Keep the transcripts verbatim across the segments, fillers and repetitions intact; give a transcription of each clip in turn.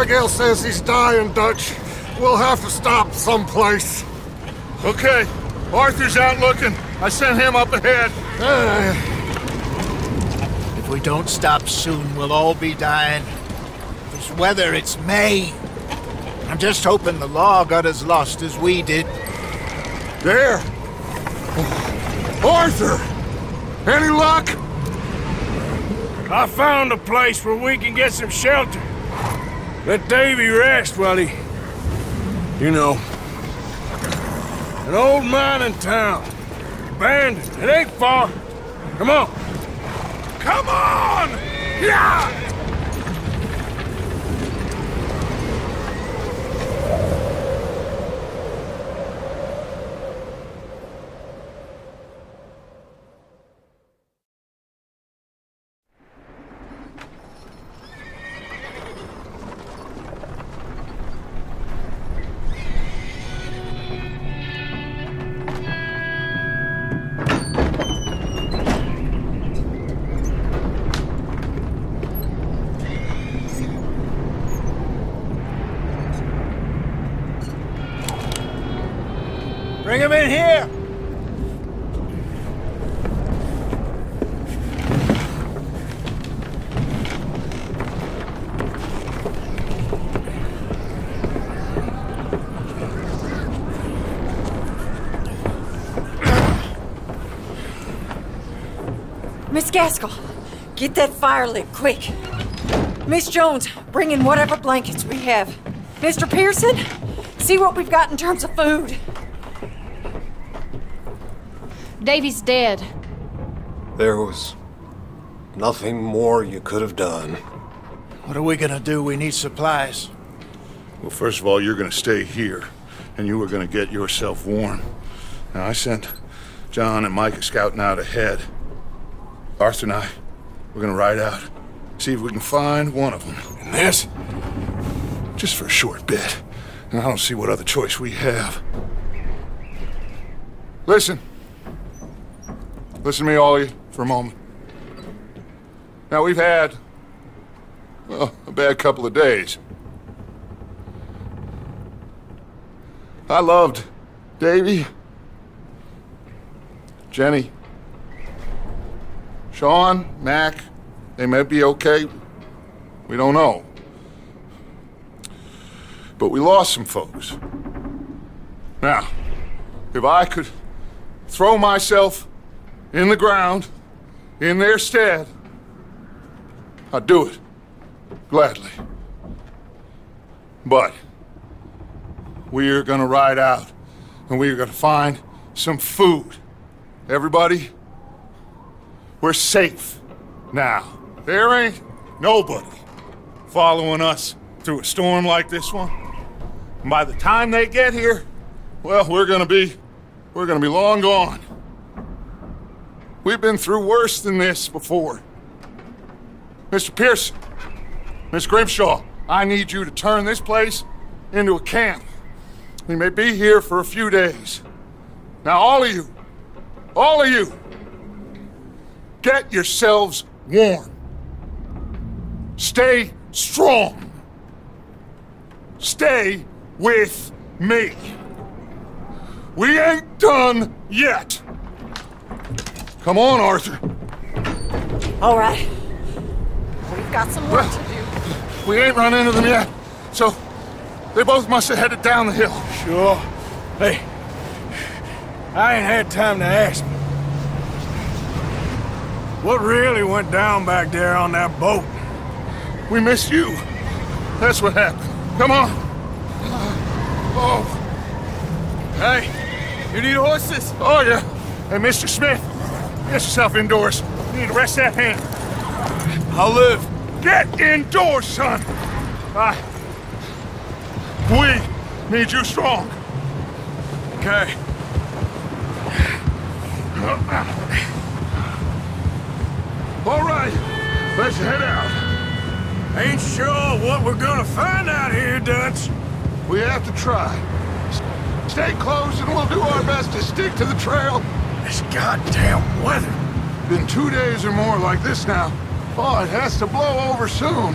Abigail says he's dying, Dutch. We'll have to stop someplace. Okay. Arthur's out looking. I sent him up ahead. Uh. If we don't stop soon, we'll all be dying. This weather, it's May. I'm just hoping the law got as lost as we did. There! Arthur! Any luck? I found a place where we can get some shelter. Let Davey rest while he... You know. An old mining town. Abandoned. It ain't far. Come on. Come on! Yeah! Bring him in here! Miss Gaskell, get that fire lit quick. Miss Jones, bring in whatever blankets we have. Mister Pearson, see what we've got in terms of food. Davey's dead. There was nothing more you could have done. What are we gonna do? We need supplies. Well, first of all, you're gonna stay here, and you are gonna get yourself warm. Now, I sent John and Micah scouting out ahead. Arthur and I, we're gonna ride out, see if we can find one of them. And this? Just for a short bit. And I don't see what other choice we have. Listen. Listen to me, Ollie, for a moment. Now, we've had, well, a bad couple of days. I loved Davey, Jenny, Sean, Mac. They may be okay. We don't know. But we lost some folks. Now, if I could throw myself in the ground, in their stead, I'd do it, gladly. But we're gonna ride out, and we're gonna find some food. Everybody, we're safe now. There ain't nobody following us through a storm like this one. And by the time they get here, well, we're gonna be, we're gonna be long gone. We've been through worse than this before. Mister Pearson, Miss Grimshaw, I need you to turn this place into a camp. We may be here for a few days. Now, all of you, all of you, get yourselves warm. Stay strong. Stay with me. We ain't done yet. Come on, Arthur. All right. We've got some work well, to do. We ain't run into them yet, so they both must have headed down the hill. Sure. Hey, I ain't had time to ask. What really went down back there on that boat? We missed you. That's what happened. Come on. Oh. Hey, you need horses? Oh, yeah. Hey, Mister Smith. Get yourself indoors. You need to rest that hand. I'll live. Get indoors, son! I... We need you strong. Okay. All right. Let's head out. Ain't sure what we're gonna find out here, Dutch. We have to try. Stay close and we'll do our best to stick to the trail. This goddamn weather! Been two days or more like this now. Oh, it has to blow over soon.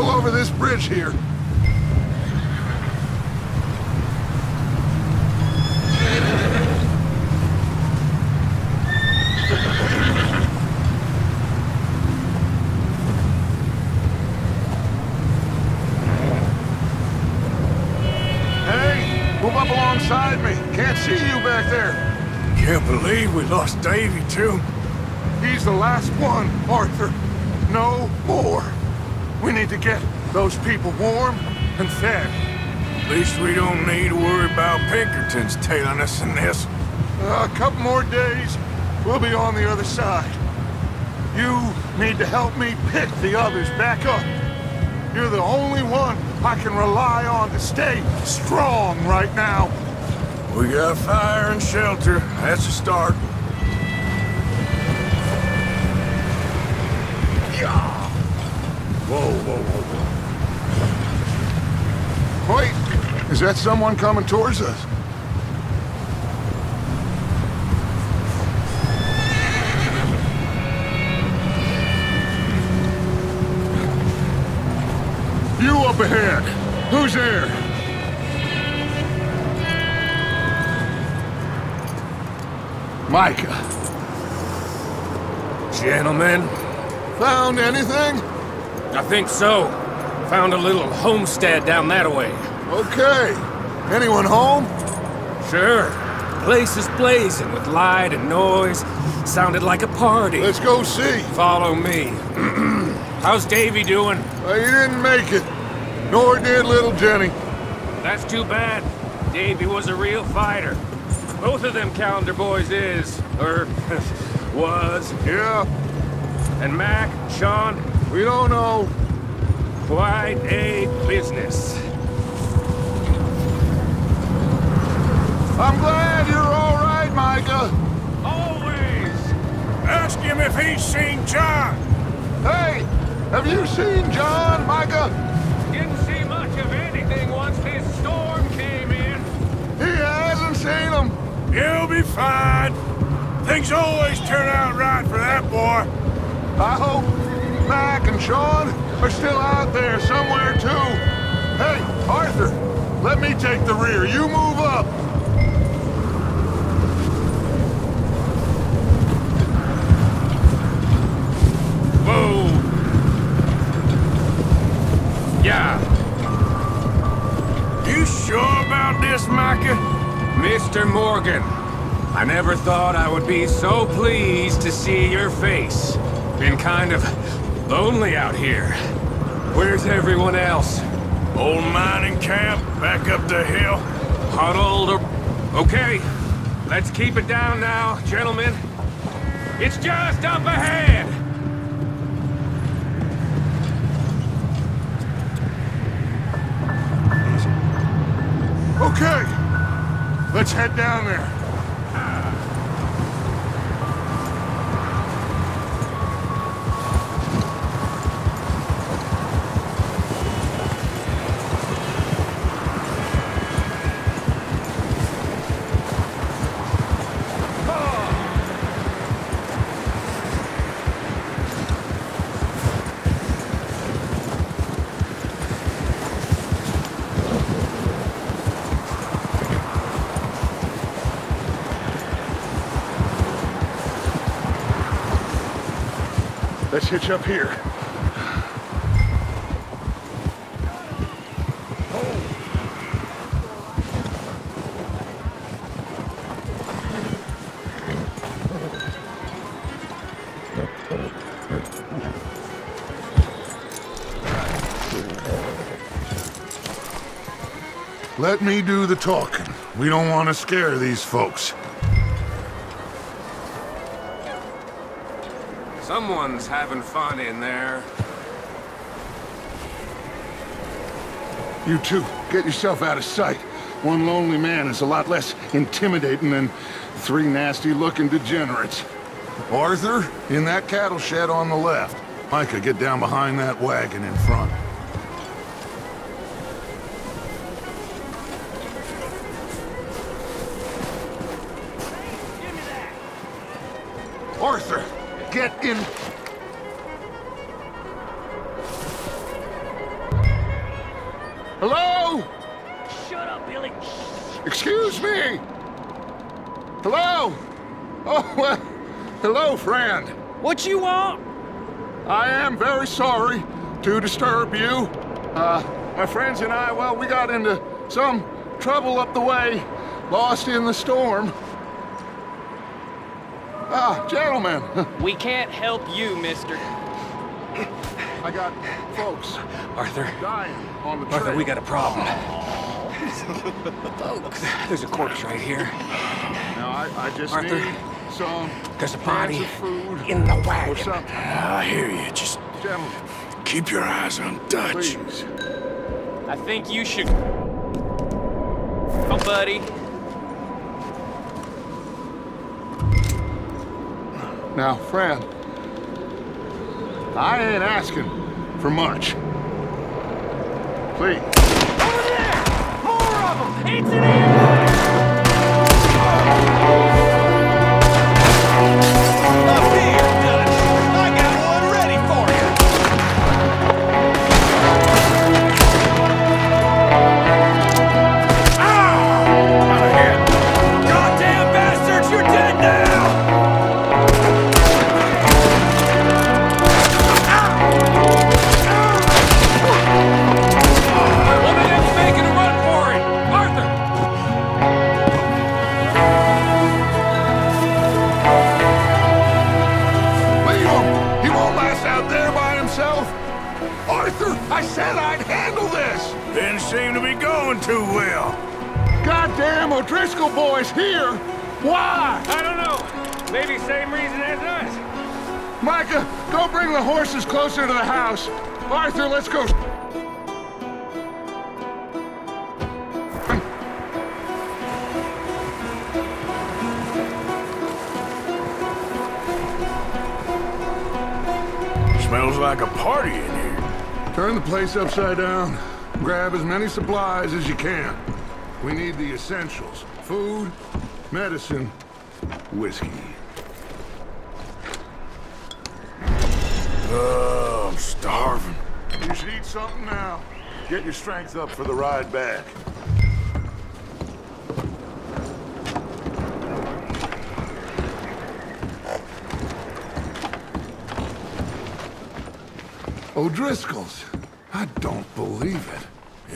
pull over this bridge here. We lost Davey too. He's the last one, Arthur. No more. We need to get those people warm and fed. At least we don't need to worry about Pinkerton's tailing us in this. Uh, a couple more days, we'll be on the other side. You need to help me pick the others back up. You're the only one I can rely on to stay strong right now. We got fire and shelter. That's a start. Yeah. Whoa, whoa, whoa, whoa. Wait, is that someone coming towards us? You up ahead. Who's there? Micah. Gentlemen. Found anything? I think so. Found a little homestead down that way. Okay. Anyone home? Sure. Place is blazing with light and noise. Sounded like a party. Let's go see. Follow me. How's Davey doing? Well, he didn't make it. Nor did little Jenny. That's too bad. Davey was a real fighter. Both of them calendar boys is, or was. Yeah. And Mac, Sean? We don't know. Quite a business. I'm glad you're all right, Micah. Always. Ask him if he's seen John. Hey, have you seen John, Micah? Didn't see much of anything once this storm came in. He hasn't seen him. You'll be fine. Things always turn out right for that boy. I hope Mac and Sean are still out there somewhere, too. Hey, Arthur, let me take the rear. You move up. Whoa. Yeah. You sure about this, Micah? Mister Morgan, I never thought I would be so pleased to see your face. Been kind of lonely out here. Where's everyone else? Old mining camp, back up the hill. Huddled or... Okay, let's keep it down now, gentlemen. It's just up ahead! Okay! Let's head down there. Let's hitch up here. Let me do the talking. We don't want to scare these folks. Someone's having fun in there. You two, get yourself out of sight. One lonely man is a lot less intimidating than three nasty-looking degenerates. Arthur, in that cattle shed on the left. Micah, get down behind that wagon in front. Arthur! Get in! Hello? Shut up, Billy. Excuse me. Hello? Oh, well, hello, friend. What you want? I am very sorry to disturb you. Uh, my friends and I, well, we got into some trouble up the way, lost in the storm. Ah, gentlemen. We can't help you, mister. I got folks. Arthur. Dying on the Arthur, trail. We got a problem. Folks. There's a corpse right here. Now, I, I just Arthur, need some there's a body food in the wagon. I hear you. Just gentlemen, keep your eyes on Dutch. Please. I think you should... Oh, buddy. Now, Fran, I ain't asking for much. Please. Over there! More of them! It's in here! Up here, Dutch! I got one ready for you! Ow! Out of here! Goddamn bastards, you're dead now! I said I'd handle this! Didn't seem to be going too well. Goddamn O'Driscoll boys here! Why? I don't know. Maybe same reason as us. Micah, go bring the horses closer to the house. Arthur, let's go. Smells like a party in here. Turn the place upside down. Grab as many supplies as you can. We need the essentials. Food, medicine, whiskey. Oh, I'm starving. You should eat something now. Get your strength up for the ride back. O'Driscoll's. I don't believe it.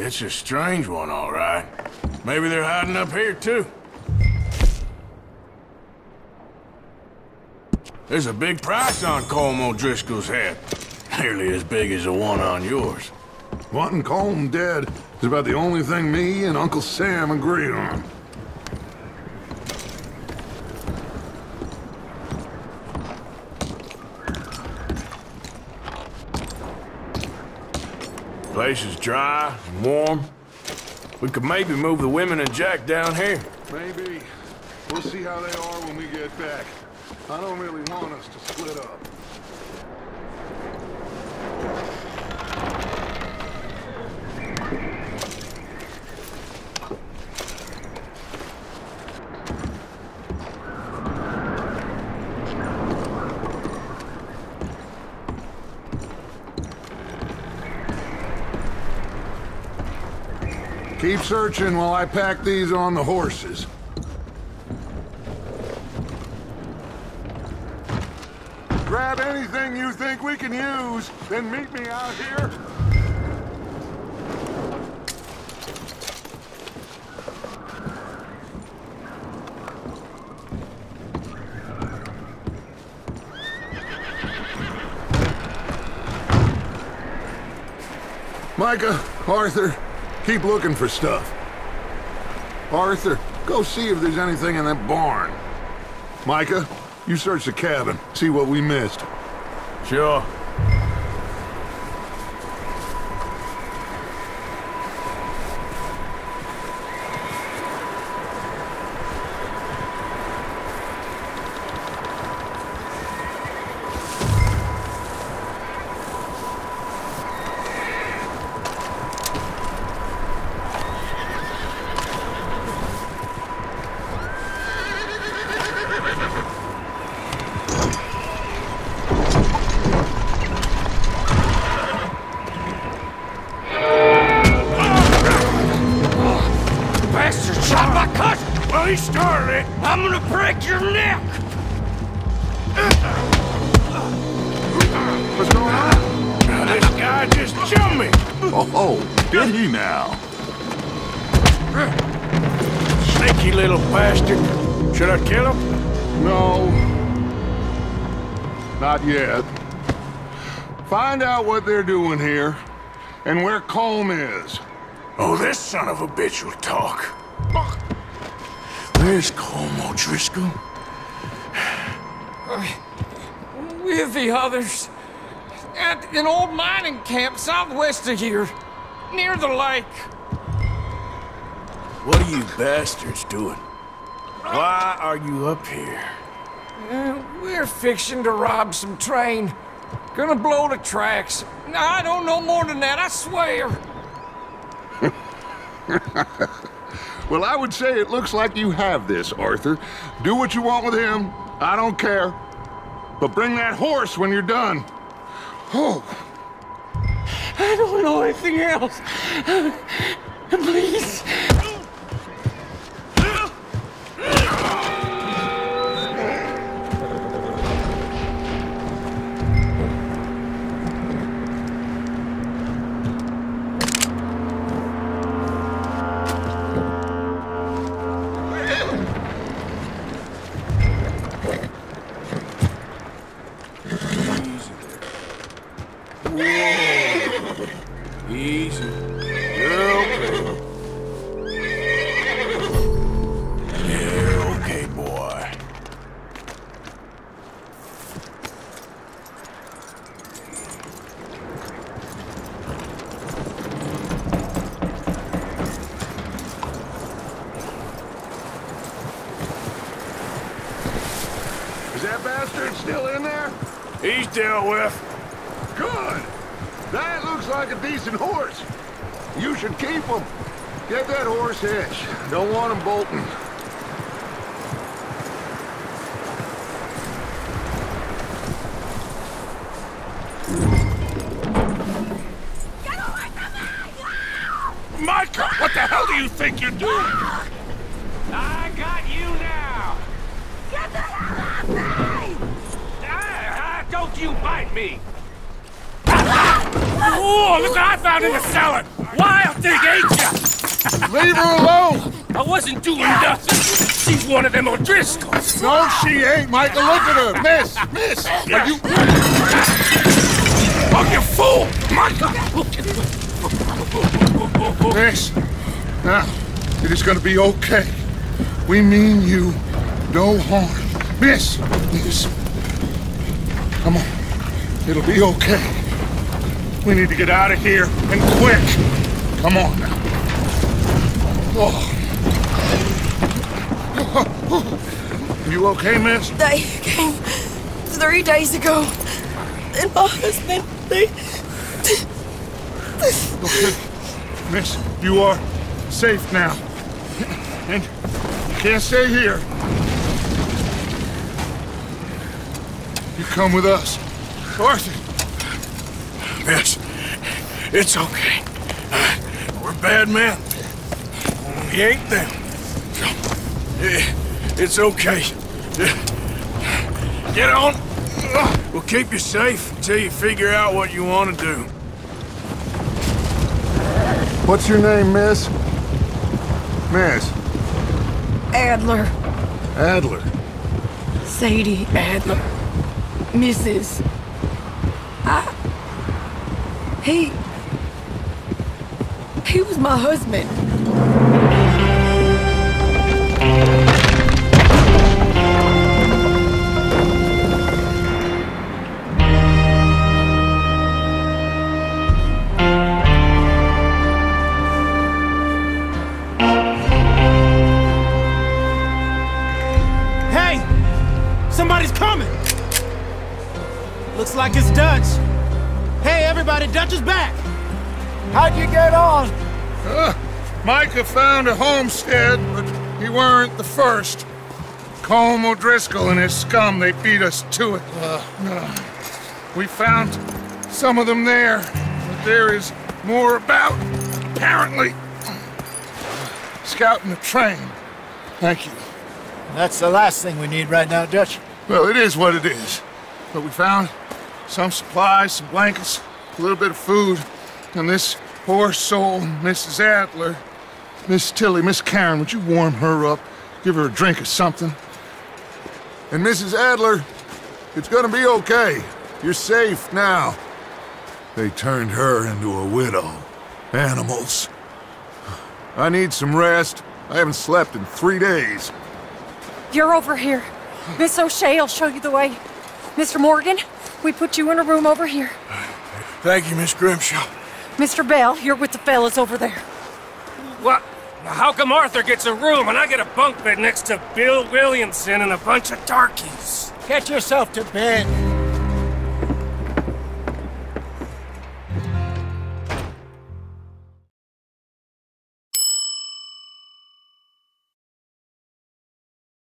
It's a strange one, all right. Maybe they're hiding up here, too. There's a big price on Colm O'Driscoll's head. Nearly as big as the one on yours. Wanting Colm dead is about the only thing me and Uncle Sam agree on. Place is dry and warm. We could maybe move the women and Jack down here. Maybe. We'll see how they are when we get back. I don't really want us to split up. Keep searching while I pack these on the horses. Grab anything you think we can use, then meet me out here. Micah, Arthur. Keep looking for stuff. Arthur, go see if there's anything in that barn. Micah, you search the cabin. See what we missed. Sure. restart it, I'm gonna break your neck! What's going on? This guy just jumped me! Oh, did he now? Sneaky little bastard. Should I kill him? No. Not yet. Find out what they're doing here, and where Colm is. Oh, this son of a bitch will talk. Where's Colm O'Driscoll? With the others. At an old mining camp southwest of here, near the lake. What are you bastards doing? Why are you up here? Uh, we're fixing to rob some train. Gonna blow the tracks. No, I don't know more than that, I swear. Well, I would say it looks like you have this, Arthur. Do what you want with him. I don't care. But bring that horse when you're done. Oh. I don't know anything else. Please. Deal with. Good! That looks like a decent horse. You should keep him. Get that horse hitched. Don't want him bolting. Get away from me! Micah, what the hell do you think you're doing? I got you now! Get the hell off me! Don't you bite me! Oh, look what I found in the cellar! Wild thing, ain't ya? Leave her alone! I wasn't doing nothing! She's one of them O'Driscolls! No, she ain't, Michael! Look at her! Miss! Miss! Are you... Oh, you fool! Michael! Miss! Now, it is gonna be okay. We mean you no harm. Miss! Miss! Come on. It'll be okay. We need to get out of here, and quick. Come on now. Oh. You okay, miss? They came three days ago. And my husband, they... Okay. Miss, you are safe now. And you can't stay here. You come with us. Arthur! Miss, it's okay. Uh, we're bad men. We ain't them. It's okay. Get on. We'll keep you safe until you figure out what you want to do. What's your name, miss? Miss? Adler. Adler? Sadie Adler. Missus I... He... He was my husband. Hey! Somebody's coming! Looks like it's Dutch. Hey, everybody, Dutch is back. How'd you get on? Uh, Micah found a homestead, but he weren't the first. Colm O'Driscoll and his scum, they beat us to it. Uh, uh, we found some of them there, but there is more about, apparently. Scouting the train. Thank you. That's the last thing we need right now, Dutch. Well, it is what it is. But we found some supplies, some blankets, a little bit of food, and this poor soul, Missus Adler, Miss Tilly, Miss Karen, would you warm her up, give her a drink or something? And Missus Adler, it's gonna be okay. You're safe now. They turned her into a widow. Animals. I need some rest. I haven't slept in three days. You're over here. Miss O'Shea will show you the way. Mister Morgan, we put you in a room over here. Thank you, Miss Grimshaw. Mister Bell, you're with the fellas over there. What? How come Arthur gets a room and I get a bunk bed next to Bill Williamson and a bunch of darkies? Get yourself to bed.